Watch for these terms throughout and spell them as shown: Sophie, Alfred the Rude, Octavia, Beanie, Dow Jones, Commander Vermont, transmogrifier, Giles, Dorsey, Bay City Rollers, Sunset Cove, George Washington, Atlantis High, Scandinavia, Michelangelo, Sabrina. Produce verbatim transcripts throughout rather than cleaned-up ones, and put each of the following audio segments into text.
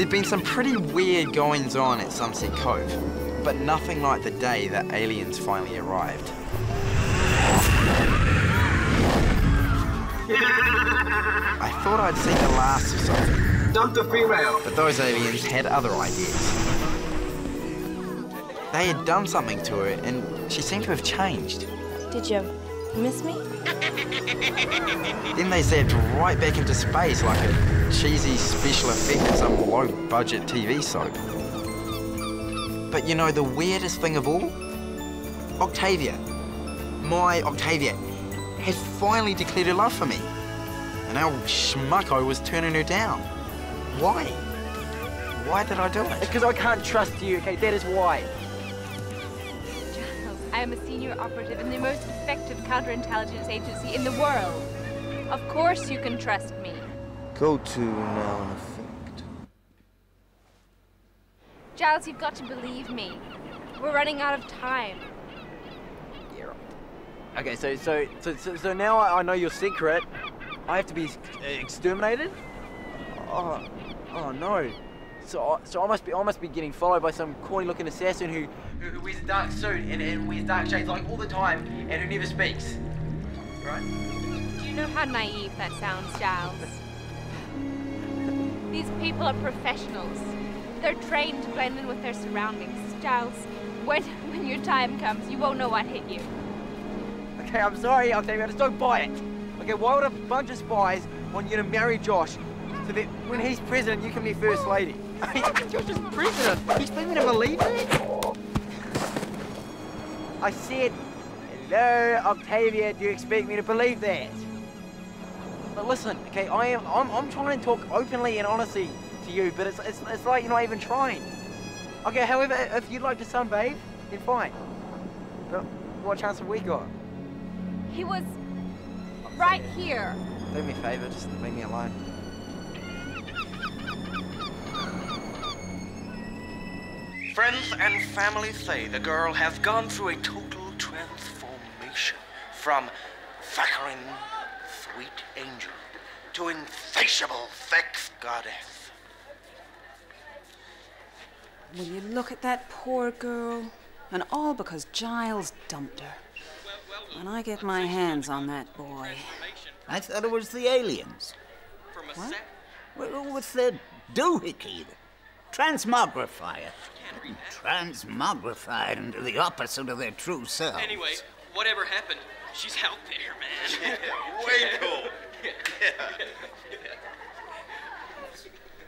There'd been some pretty weird goings on at Sunset Cove, but nothing like the day that aliens finally arrived. I thought I'd seen the last of something. Dump the female. But those aliens had other ideas. They had done something to her, and she seemed to have changed. Did you miss me? Then they zapped right back into space like a cheesy special effect in some low-budget T V soap. But you know the weirdest thing of all? Octavia, my Octavia, had finally declared her love for me. And our schmucko was turning her down. Why? Why did I do it? It's because I can't trust you, okay? That is why. Giles, I am a senior operative in the most effective counterintelligence agency in the world. Of course you can trust me. Go to now and effect. Giles, you've got to believe me. We're running out of time. Okay, so so so so now I know your secret. I have to be exterminated. Oh, oh no! So so I must be I must be getting followed by some corny-looking assassin who, who who wears a dark suit and and wears dark shades like all the time and who never speaks. Right? Do you know how naive that sounds, Giles? These people are professionals. They're trained to blend in with their surroundings. Giles, when when your time comes, you won't know what hit you. Okay, I'm sorry, Octavia, I just don't buy it. Okay, why would a bunch of spies want you to marry Josh so that when he's president, you can be first lady? I mean, Josh is president. You expect me to believe that? I said, hello, Octavia, do you expect me to believe that? But listen, okay, I am, I'm, I'm trying to talk openly and honestly to you, but it's, it's, it's like you're not even trying. Okay, however, if you'd like to sunbathe, then fine. But what chance have we got? He was right here. Do me a favor, just leave me alone. Friends and family say the girl has gone through a total transformation from saccharine sweet angel to insatiable sex goddess. Will you look at that poor girl? And all because Giles dumped her. When I get my hands on that boy... I thought it was the aliens. What? Well, what's that doohickey? Transmogrifier. Transmogrified into the opposite of their true selves. Anyway, whatever happened, she's out there, man. Yeah, way cool. Yeah.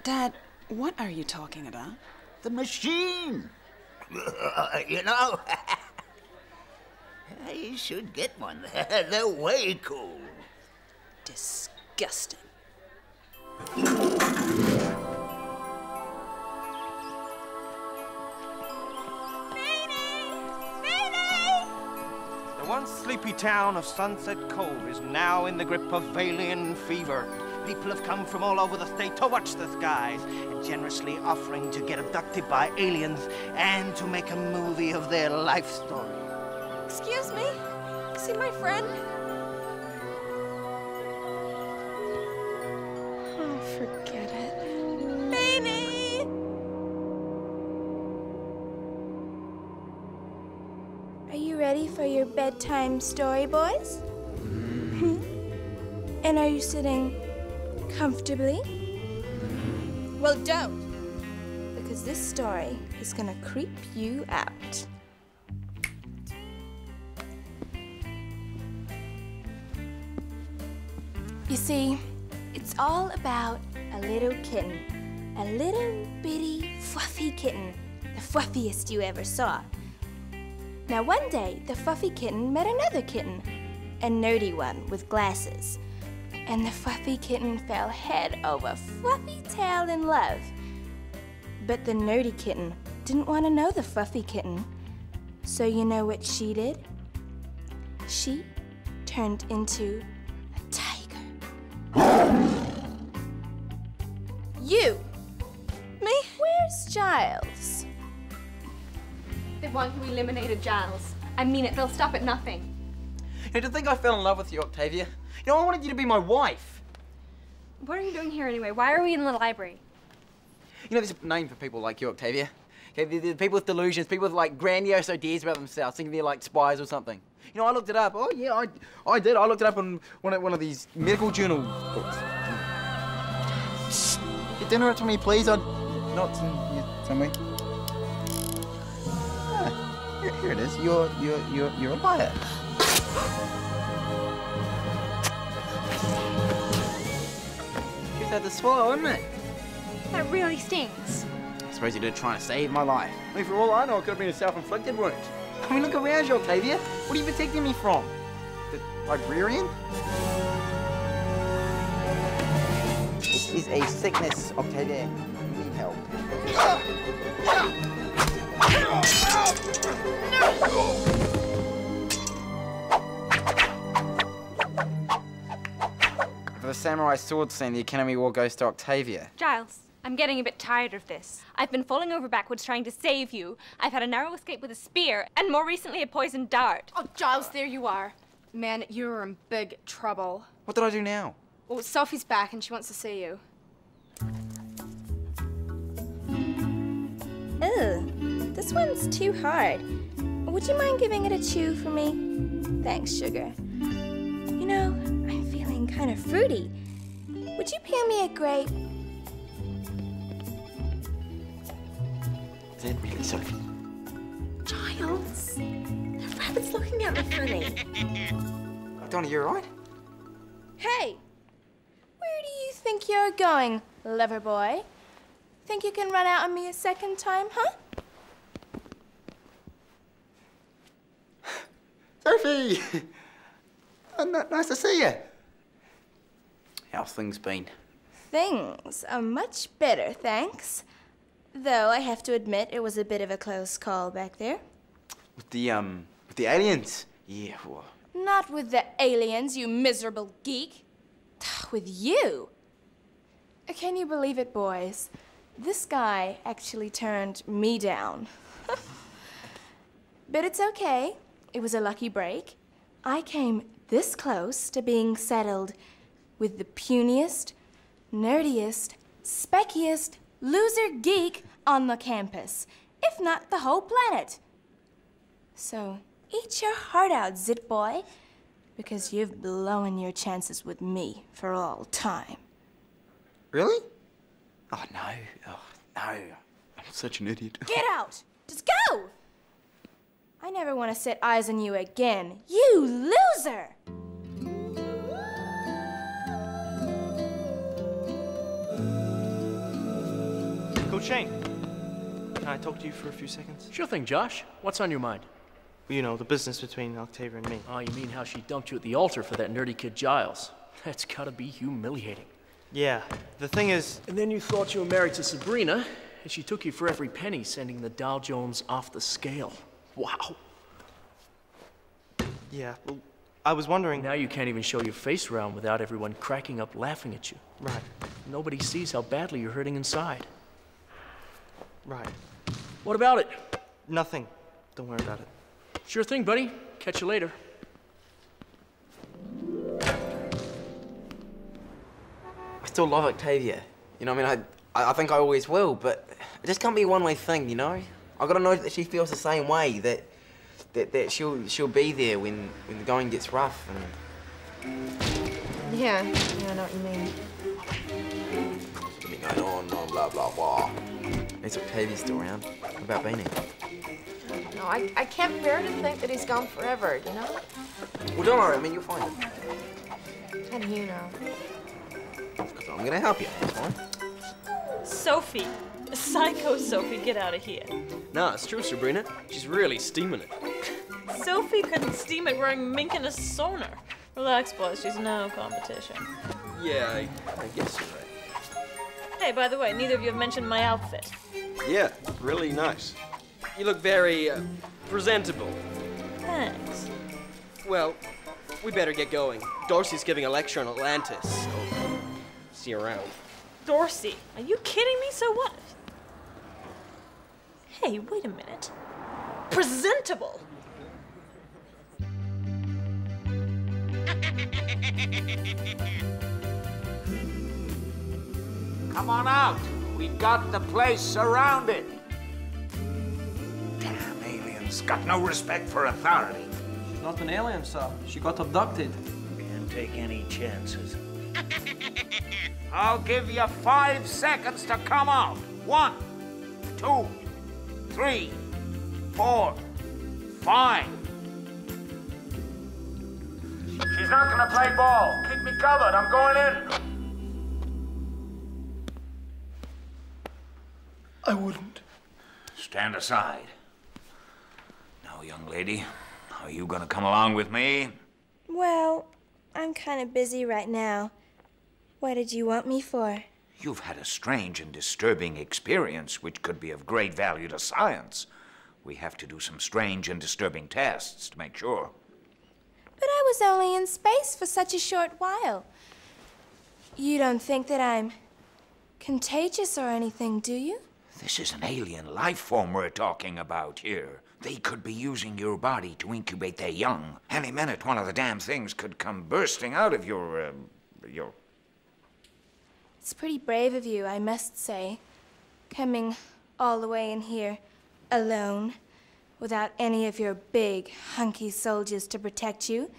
Dad, what are you talking about? The machine. You know... You should get one. They're way cool. Disgusting. Beanie! Beanie! The once sleepy town of Sunset Cove is now in the grip of alien fever. People have come from all over the state to watch the skies, and generously offering to get abducted by aliens and to make a movie of their life story. Excuse me. See my friend? Oh, forget it. Beanie! Are you ready for your bedtime story, boys? And are you sitting comfortably? Well, don't. Because this story is gonna creep you out. You see, it's all about a little kitten. A little bitty fluffy kitten. The fluffiest you ever saw. Now one day, the fluffy kitten met another kitten. A nerdy one with glasses. And the fluffy kitten fell head over fluffy tail in love. But the nerdy kitten didn't want to know the fluffy kitten. So you know what she did? She turned into... You! Me? Where's Giles? They want you eliminated, Giles. I mean it, they'll stop at nothing. You know, to think I fell in love with you, Octavia. You know, I wanted you to be my wife. What are you doing here anyway? Why are we in the library? You know, there's a name for people like you, Octavia. Okay, they're, they're people with delusions, people with like grandiose ideas about themselves, thinking they're like spies or something. You know, I looked it up. Oh yeah, I, I did. I looked it up on one of, one of these medical journal books. Shh. Get dinner up to me, please. I'd not yeah, somewhere. Ah, here, here it is. You're you're you're you're a liar. Just had to swallow, isn't it? That really stinks. I suppose you did try to save my life. I mean, for all I know, it could have been a self-inflicted wound. I mean, look around you, Octavia. What are you protecting me from? The librarian? This is a sickness, Octavia. You need help. No! For the samurai sword scene, the Academy Award goes to Octavia. Giles. I'm getting a bit tired of this. I've been falling over backwards trying to save you. I've had a narrow escape with a spear, and more recently a poisoned dart. Oh, Giles, there you are. Man, you're in big trouble. What did I do now? Well, Sophie's back and she wants to see you. Ugh, this one's too hard. Would you mind giving it a chew for me? Thanks, sugar. You know, I'm feeling kind of fruity. Would you peel me a grape? Is that really Sophie? Giles? The rabbit's looking at me funny. Donnie, you all right? Hey! Where do you think you're going, lover boy? Think you can run out on me a second time, huh? Sophie! Oh, no, nice to see you. How's things been? Things are much better, thanks. Though, I have to admit, it was a bit of a close call back there. With the, um, with the aliens? Yeah, well... Not with the aliens, you miserable geek. With you? Can you believe it, boys? This guy actually turned me down. But it's okay. It was a lucky break. I came this close to being settled with the puniest, nerdiest, speckiest, loser geek on the campus, if not the whole planet. So eat your heart out, zit boy, because you've blown your chances with me for all time. Really? Oh no, oh no, I'm such an idiot. Get out, just go! I never want to set eyes on you again, you loser! Shane, can I talk to you for a few seconds? Sure thing, Josh. What's on your mind? You know, the business between Octavia and me. Oh, you mean how she dumped you at the altar for that nerdy kid Giles? That's gotta be humiliating. Yeah, the thing is... And then you thought you were married to Sabrina, and she took you for every penny, sending the Dow Jones off the scale. Wow. Yeah, well, I was wondering... Now you can't even show your face around without everyone cracking up laughing at you. Right. Nobody sees how badly you're hurting inside. Right. What about it? Nothing. Don't worry about it. Sure thing, buddy. Catch you later. I still love Octavia. You know, I mean, I, I think I always will, but it just can't be a one-way thing, you know? I've got to know that she feels the same way, that that, that she'll she'll be there when, when the going gets rough. And... Yeah, yeah, I know what you mean. I mean, I don't know, blah, blah, blah. Is Octavia still around? What about Beanie? No, I, I can't bear to think that he's gone forever, you know? Well, don't worry, I mean, you'll find him. How do you know? Because I'm gonna help you, that's fine. Sophie. Psycho Sophie, get out of here. Nah, it's true, Sabrina. She's really steaming it. Sophie couldn't steam it wearing mink and a sauna. Relax, boys, she's no competition. Yeah, I, I guess you're right. Hey, by the way, neither of you have mentioned my outfit. Yeah, really nice. You look very uh, presentable. Thanks. Well, we better get going. Dorsey's giving a lecture on Atlantis, so see you around. Dorsey? Are you kidding me? So what? Hey, wait a minute. Presentable? Come on out. We've got the place surrounded. Damn aliens. Got no respect for authority. She's not an alien, sir. She got abducted. Can't take any chances. I'll give you five seconds to come out. One, two, three, four, five. She's not gonna play ball. Keep me covered. I'm going in. I wouldn't. Stand aside. Now, young lady, are you gonna come along with me? Well, I'm kind of busy right now. What did you want me for? You've had a strange and disturbing experience which could be of great value to science. We have to do some strange and disturbing tests to make sure. But I was only in space for such a short while. You don't think that I'm contagious or anything, do you? This is an alien life form we're talking about here. They could be using your body to incubate their young. Any minute, one of the damn things could come bursting out of your, uh, your... It's pretty brave of you, I must say, coming all the way in here alone, without any of your big, hunky soldiers to protect you.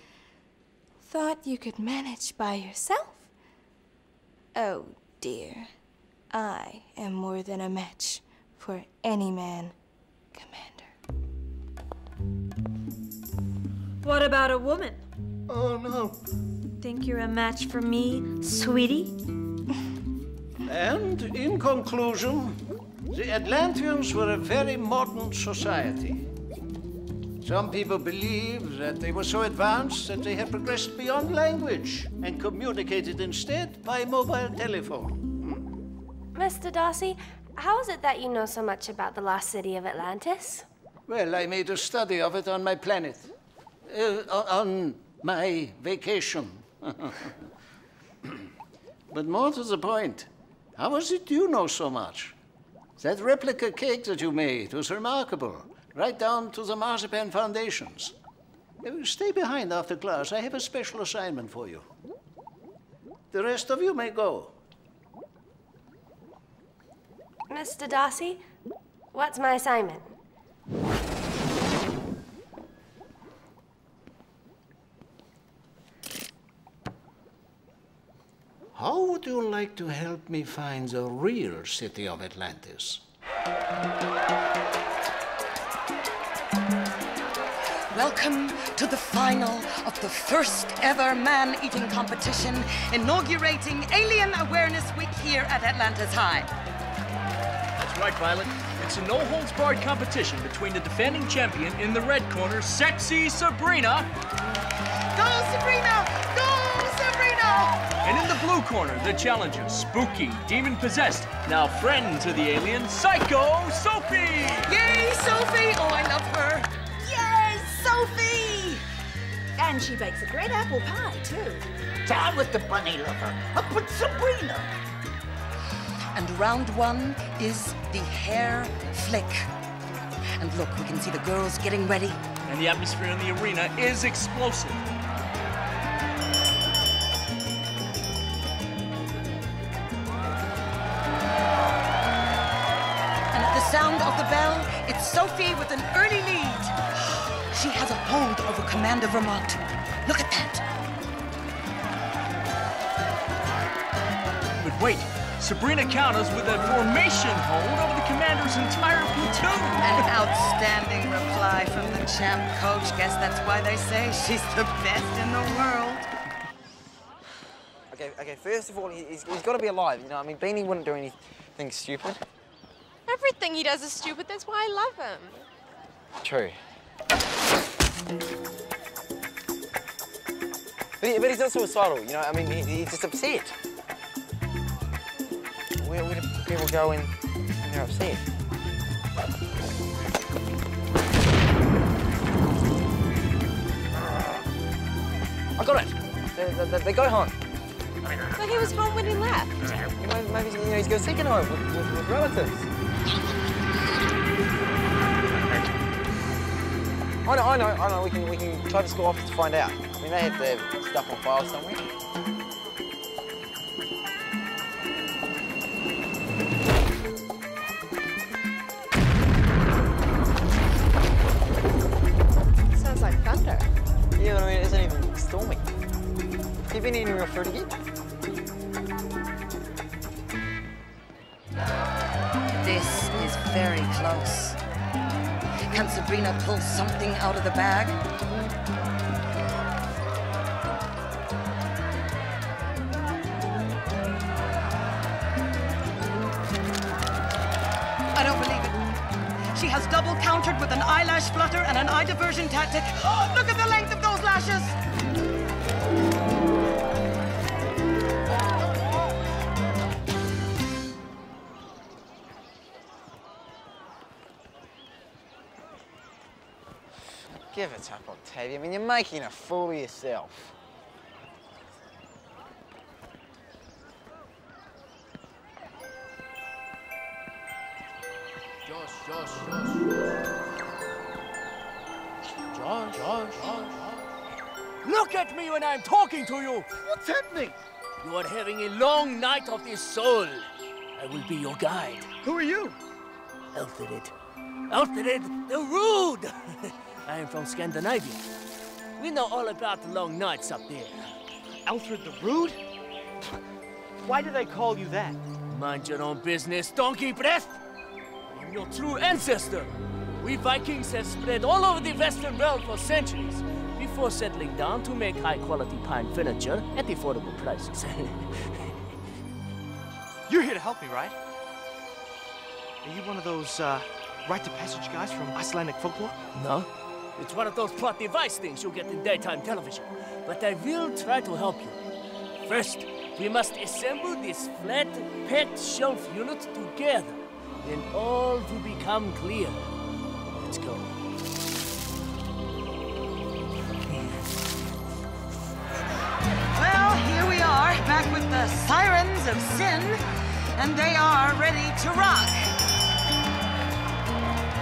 Thought you could manage by yourself? Oh, dear. I am more than a match for any man, Commander. What about a woman? Oh, no. Think you're a match for me, sweetie? And, in conclusion, the Atlanteans were a very modern society. Some people believe that they were so advanced that they have progressed beyond language and communicated instead by mobile telephone. Mister Dorsey, how is it that you know so much about the lost city of Atlantis? Well, I made a study of it on my planet. Uh, on my vacation. But more to the point, how is it you know so much? That replica cake that you made was remarkable, right down to the marzipan foundations. Stay behind after class. I have a special assignment for you. The rest of you may go. Mister Dorsey, what's my assignment? How would you like to help me find the real city of Atlantis? Welcome to the final of the first ever man-eating competition, inaugurating Alien Awareness Week here at Atlantis High. That's right, Violet. It's a no-holds-barred competition between the defending champion in the red corner, Sexy Sabrina. Go, Sabrina! Go, Sabrina! And in the blue corner, the challenger, spooky, demon-possessed, now friend to the alien, Psycho Sophie! Yay, Sophie! Oh, I love her! Yes, Sophie! And she bakes a great apple pie, too. Down with the bunny lover! Up with Sabrina! And round one is the hair flick. And look, we can see the girls getting ready. And the atmosphere in the arena is explosive. Sound of the bell, it's Sophie with an early lead. She has a hold over Commander Vermont. Look at that. But wait, Sabrina counters with a formation hold over the Commander's entire platoon. An outstanding reply from the champ coach. Guess that's why they say she's the best in the world. Okay, okay, first of all, he's, he's got to be alive, you know what I mean? Beanie wouldn't do anything stupid. Everything he does is stupid, that's why I love him. True. But, he, but he's not suicidal, you know, I mean, he, he's just upset. Where, where do people go when they're upset? I got it! They, they, they go home. But he was home when he left. You know, maybe you know, he's going second home with, with, with relatives. I know, I know, I know, we can, we can try the school office to find out. I mean, they have to have stuff on file somewhere. refer to you. This is very close. Can Sabrina pull something out of the bag? I don't believe it. She has double countered with an eyelash flutter and an eye diversion tactic. Oh, look at the length of those lashes! Give it up, Octavia. I mean, you're making a fool of yourself. Josh, Josh, Josh. Josh, Josh, Josh. Look at me when I'm talking to you! What's happening? You are having a long night of the soul. I will be your guide. Who are you? Alfred. Alfred the Rude! I am from Scandinavia. We know all about the long nights up there. Alfred the Rude? Why do they call you that? Mind your own business, donkey breath! I'm your true ancestor. We Vikings have spread all over the Western world for centuries before settling down to make high-quality pine furniture at affordable prices. You're here to help me, right? Are you one of those, uh, rite-of-passage guys from Icelandic folklore? No. It's one of those plot device things you get in daytime television. But I will try to help you. First, we must assemble this flat, pet shelf unit together. Then all will become clear. Let's go. Well, here we are, back with the Sirens of Sin, and they are ready to rock.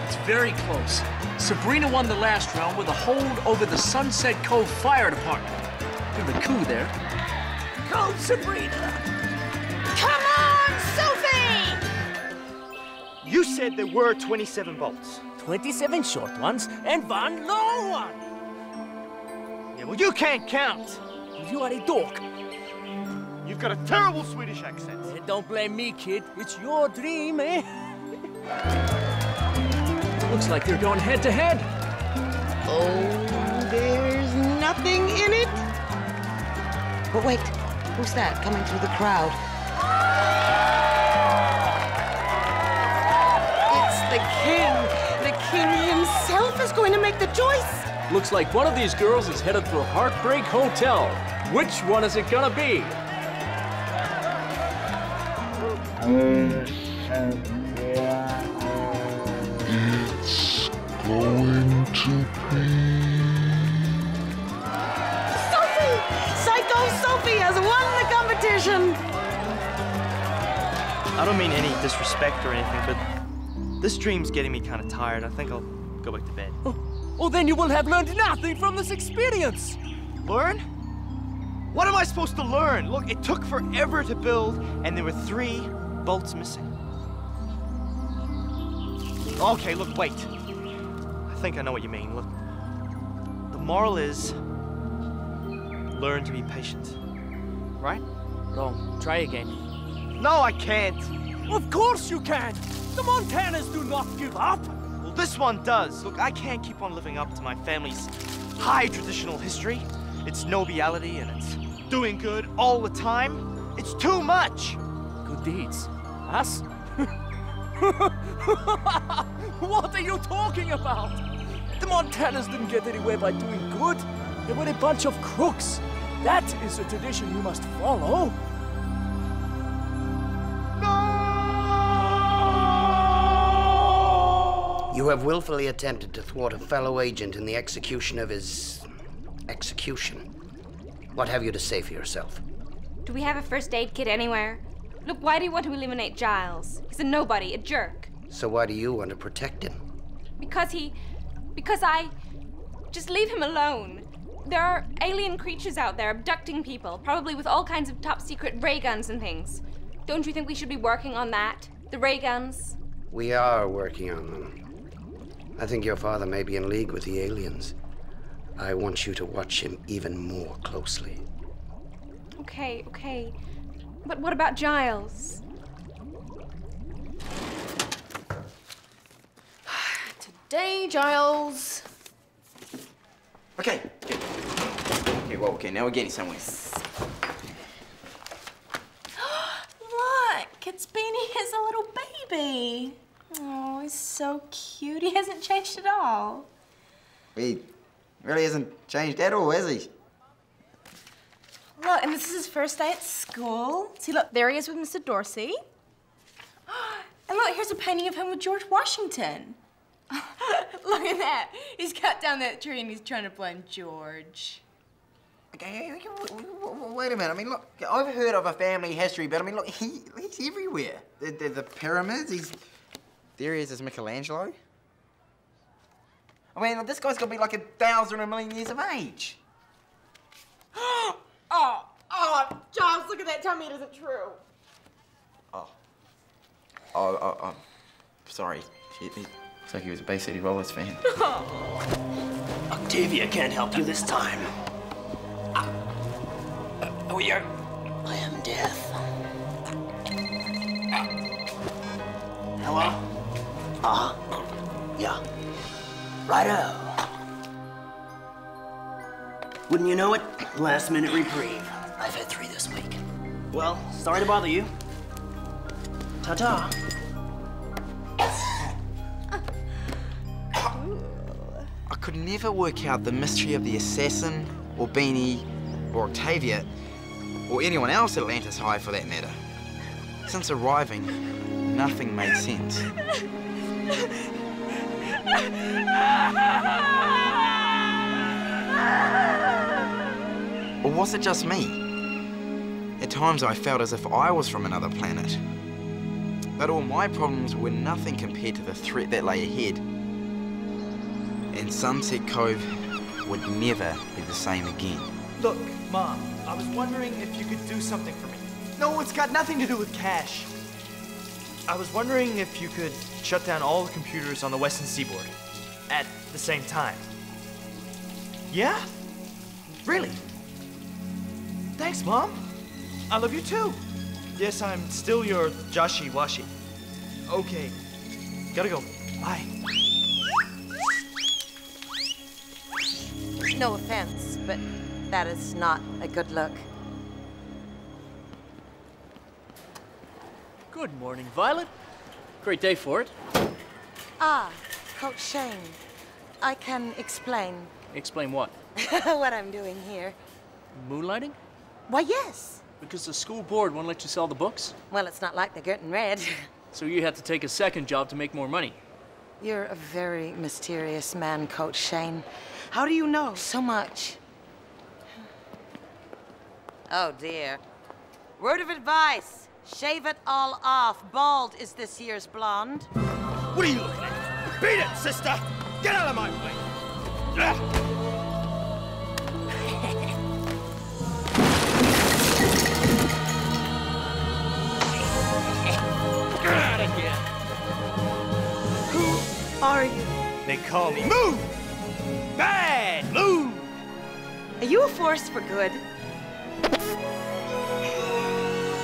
It's very close. Sabrina won the last round with a hold over the Sunset Cove Fire Department. Give the coup there. Go, Sabrina! Come on, Sophie! You said there were twenty-seven bolts. twenty-seven short ones and one long one. Yeah, well, you can't count. You are a dork. You've got a terrible Swedish accent. Hey, don't blame me, kid. It's your dream, eh? Looks like they're going head-to-head. -head. Oh, there's nothing in it. But wait, who's that coming through the crowd? It's the king. The king himself is going to make the choice. Looks like one of these girls is headed for a Heartbreak Hotel. Which one is it gonna be? Going to be... Sophie! Psycho Sophie has won the competition! I don't mean any disrespect or anything, but this dream's getting me kind of tired. I think I'll go back to bed. Oh, well, then you will have learned nothing from this experience. Learn? What am I supposed to learn? Look, it took forever to build, and there were three bolts missing. Okay, look, wait. I think I know what you mean. Look, the moral is learn to be patient, right? Wrong. Try again. No, I can't. Of course you can. The Montanas do not give up. Well, this one does. Look, I can't keep on living up to my family's high traditional history, its nobility, and its doing good all the time. It's too much. Good deeds. Us? What are you talking about? The Montanas didn't get anywhere by doing good. They were a bunch of crooks. That is a tradition you must follow. No! You have willfully attempted to thwart a fellow agent in the execution of his... execution. What have you to say for yourself? Do we have a first aid kit anywhere? Look, why do you want to eliminate Giles? He's a nobody, a jerk. So why do you want to protect him? Because he... because I... just leave him alone. There are alien creatures out there abducting people, probably with all kinds of top-secret ray guns and things. Don't you think we should be working on that? The ray guns? We are working on them. I think your father may be in league with the aliens. I want you to watch him even more closely. Okay, okay. But what about Giles? Today, Giles. Okay. Okay. Okay. Well, okay. Now we're getting somewhere. Look, it's Beanie as a little baby. Oh, he's so cute. He hasn't changed at all. He really hasn't changed at all, has he? Look, and this is his first day at school. See, look, there he is with Mister Dorsey. And look, here's a painting of him with George Washington. Look at that. He's cut down that tree and he's trying to blame George. Okay, wait a minute. I mean, look, I've heard of a family history, but I mean, look, he, he's everywhere. The, the, the pyramids, he's... There he is as Michelangelo. I mean, this guy's gonna be like a thousand or a million years of age. Oh, oh, Giles, look at that. Tell me it isn't true. Oh. Oh, oh, oh. Sorry. It, it, it's like he was a Bay City Rollers fan. Oh. Octavia can't help you this time. Uh, uh, oh, you're... I am deaf. Uh, hello? Uh-huh. Yeah. Righto. Wouldn't you know it? Last minute reprieve. I've had three this week. Well, sorry to bother you. Ta-ta. I could never work out the mystery of the assassin, or Beanie, or Octavia, or anyone else at Atlantis High for that matter. Since arriving, nothing made sense. Or was it just me? At times I felt as if I was from another planet. But all my problems were nothing compared to the threat that lay ahead. And Sunset Cove would never be the same again. Look, Mom, I was wondering if you could do something for me. No, it's got nothing to do with cash. I was wondering if you could shut down all the computers on the Western Seaboard at the same time. Yeah? Really? Thanks, Mom. I love you too. Yes, I'm still your Joshy-washy. Okay, gotta go. Bye. No offense, but that is not a good look. Good morning, Violet. Great day for it. Ah, Coach Shane. I can explain. Explain what? What I'm doing here. Moonlighting? Why, yes. Because the school board won't let you sell the books? Well, it's not like they're getting read. So you had to take a second job to make more money. You're a very mysterious man, Coach Shane. How do you know so much? Oh, dear. Word of advice. Shave it all off. Bald is this year's blonde. What are you looking at? Beat it, sister! Get out of my way! Get out of here! Who are you? They call me Move! Bad Move! Are you a force for good?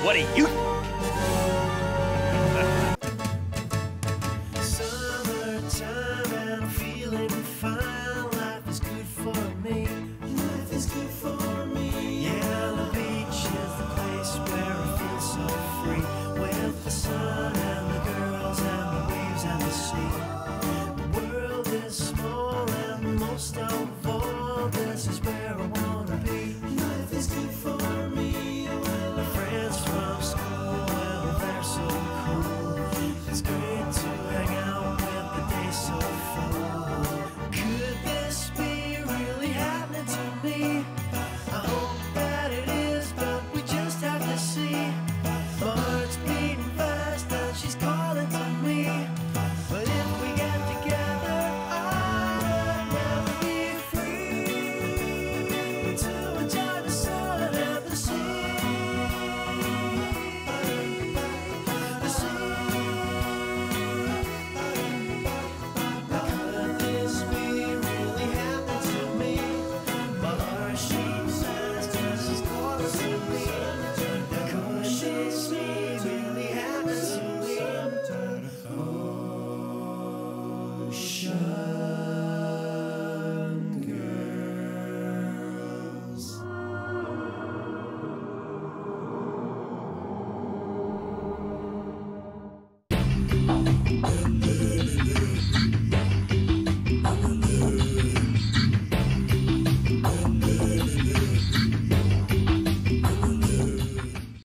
What are you?